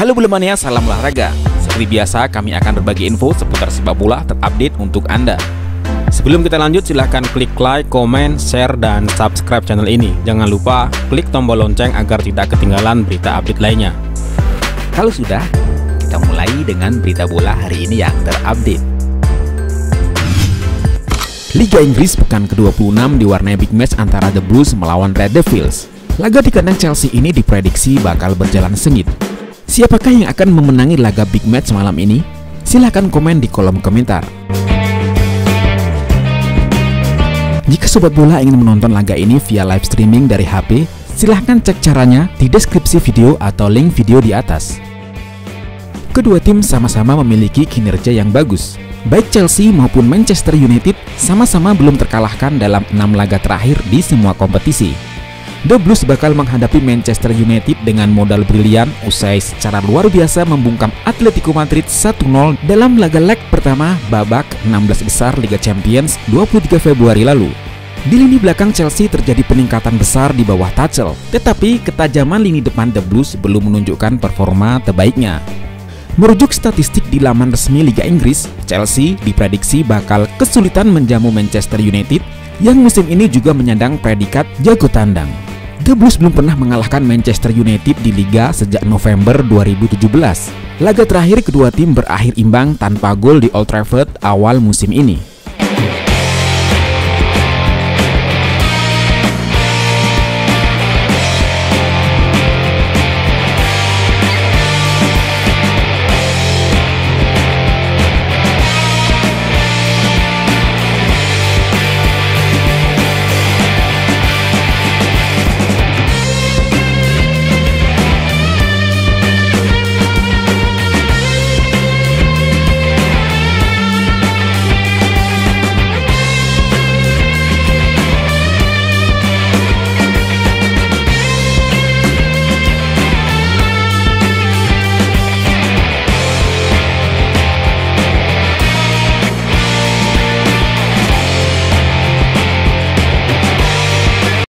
Halo Bulemania, salam olahraga. Seperti biasa, kami akan berbagi info seputar sepak bola terupdate untuk Anda. Sebelum kita lanjut, silahkan klik like, komen, share, dan subscribe channel ini. Jangan lupa klik tombol lonceng agar tidak ketinggalan berita update lainnya. Kalau sudah, kita mulai dengan berita bola hari ini yang terupdate. Liga Inggris pekan ke-26 diwarnai big match antara The Blues melawan Red Devils. Laga di kandang Chelsea ini diprediksi bakal berjalan sengit. Siapakah yang akan memenangi laga big match malam ini? Silahkan komen di kolom komentar. Jika sobat bola ingin menonton laga ini via live streaming dari HP, silahkan cek caranya di deskripsi video atau link video di atas. Kedua tim sama-sama memiliki kinerja yang bagus. Baik Chelsea maupun Manchester United sama-sama belum terkalahkan dalam 6 laga terakhir di semua kompetisi. The Blues bakal menghadapi Manchester United dengan modal brilian usai secara luar biasa membungkam Atletico Madrid 1-0 dalam laga leg pertama babak 16 besar Liga Champions 23 Februari lalu. Di lini belakang Chelsea terjadi peningkatan besar di bawah Tuchel, tetapi ketajaman lini depan The Blues belum menunjukkan performa terbaiknya. Merujuk statistik di laman resmi Liga Inggris, Chelsea diprediksi bakal kesulitan menjamu Manchester United yang musim ini juga menyandang predikat jago tandang. The Blues belum pernah mengalahkan Manchester United di Liga sejak November 2017. Laga terakhir kedua tim berakhir imbang tanpa gol di Old Trafford awal musim ini.